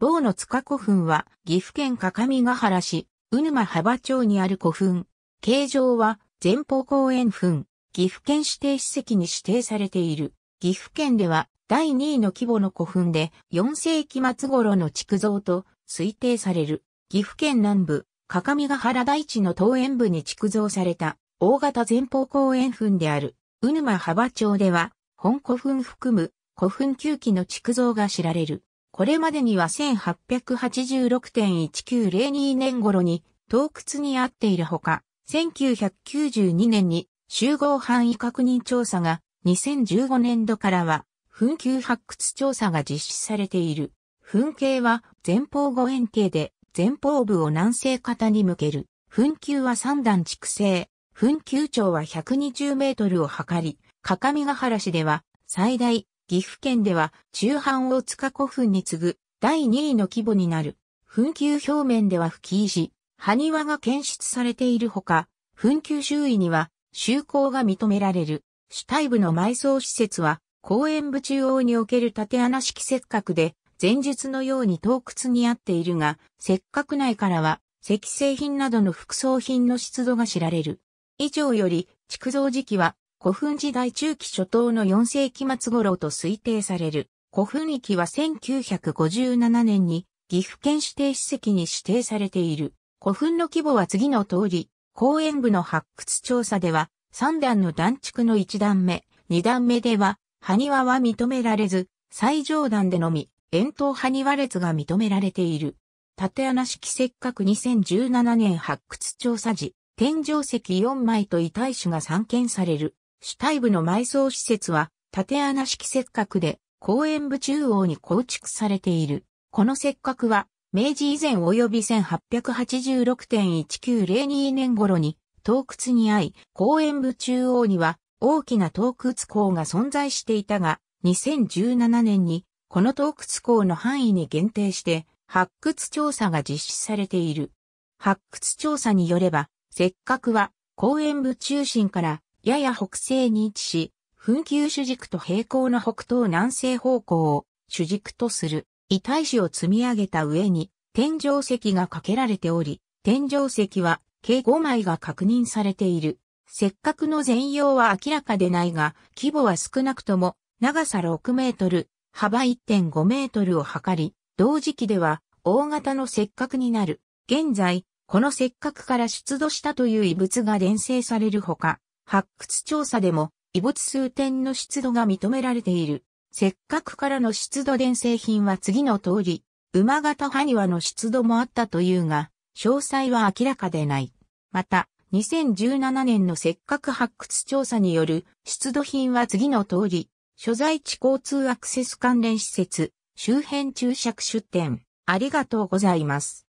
坊の塚古墳は、岐阜県各務原市、鵜沼幅町にある古墳。形状は、前方後円墳。岐阜県指定史跡に指定されている。岐阜県では、第2位の規模の古墳で、4世紀末頃の築造と推定される。岐阜県南部、各務原台地の東縁部に築造された、大型前方後円墳である。鵜沼幅町では、本古墳含む、古墳9基の築造が知られる。これまでには 1886.1902 年頃に盗掘にあっているほか、1992年に集合範囲確認調査が、2015年度からは墳丘発掘調査が実施されている。墳形は前方後円形で前方部を南西方に向ける。墳丘は3段築成。墳丘長は120メートルを測り、各務原市では最大、岐阜県では中藩大塚古墳に次ぐ第2位の規模になる。墳丘表面では吹石、埴輪が検出されているほか、墳丘周囲には竣工が認められる。主体部の埋葬施設は、後円部中央における縦穴式切割で、前述のように盗掘にあっているが、切割内からは、石製品などの副葬品の出土が知られる。以上より、築造時期は、古墳時代中期初頭の4世紀末頃と推定される。古墳域は1957年に岐阜県指定史跡に指定されている。古墳の規模は次の通り、後円部の発掘調査では3段の段築の1段目、2段目では埴輪は認められず、最上段でのみ円筒埴輪列が認められている。縦穴式切割2017年発掘調査時、天井石4枚と遺体種が散見される。主体部の埋葬施設は、縦穴式切割で、後円部中央に構築されている。この切割は、明治以前及び 1886.1902 年頃に、盗掘に遭い、後円部中央には、大きな盗掘坑が存在していたが、2017年に、この盗掘坑の範囲に限定して、発掘調査が実施されている。発掘調査によれば、切割は、後円部中心から、やや北西に位置し、墳丘主軸と平行の北東南西方向を主軸とする遺体種を積み上げた上に天井石がかけられており、天井石は計5枚が確認されている。切割の全容は明らかでないが、規模は少なくとも長さ6メートル、幅 1.5 メートルを測り、同時期では大型の切割になる。現在、この切割から出土したという遺物が伝承されるほか、発掘調査でも遺物数点の出土が認められている。切割からの出土伝承品は次の通り、馬形埴輪の出土もあったというが、詳細は明らかでない。また、2017年の切割発掘調査による出土品は次の通り、所在地交通アクセス関連施設、周辺注釈出典。ありがとうございます。